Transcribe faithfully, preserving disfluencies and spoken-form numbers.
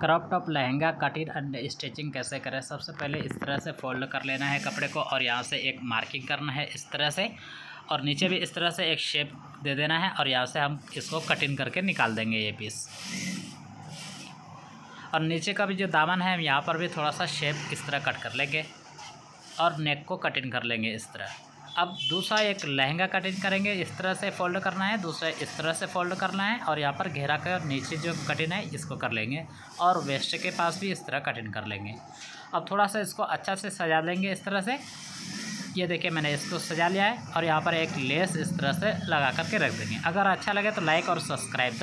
Crop top lehenga cutting and stitching कैसे करें। सबसे पहले इस तरह से फोल्ड कर लेना है कपड़े को और यहाँ से एक मार्किंग करना है इस तरह से, और नीचे भी इस तरह से एक शेप दे देना है और यहाँ से हम इसको कटिंग करके निकाल देंगे ये पीस। और नीचे का भी जो दामन है यहाँ पर भी थोड़ा सा शेप इस तरह कट कर लेंगे और नेक को कटिंग कर लेंगे इस तरह। अब दूसरा एक लहंगा कटिंग करेंगे, इस तरह से फ़ोल्ड करना है, दूसरा इस तरह से फ़ोल्ड करना है और यहाँ पर घेरा कर नीचे जो कटिंग है इसको कर लेंगे और वेस्ट के पास भी इस तरह कटिंग कर लेंगे। अब थोड़ा सा इसको अच्छा से सजा लेंगे इस तरह से, ये देखिए मैंने इसको सजा लिया है और यहाँ पर एक लेस इस तरह से लगा करके रख देंगे। अगर अच्छा लगे तो लाइक और सब्सक्राइब।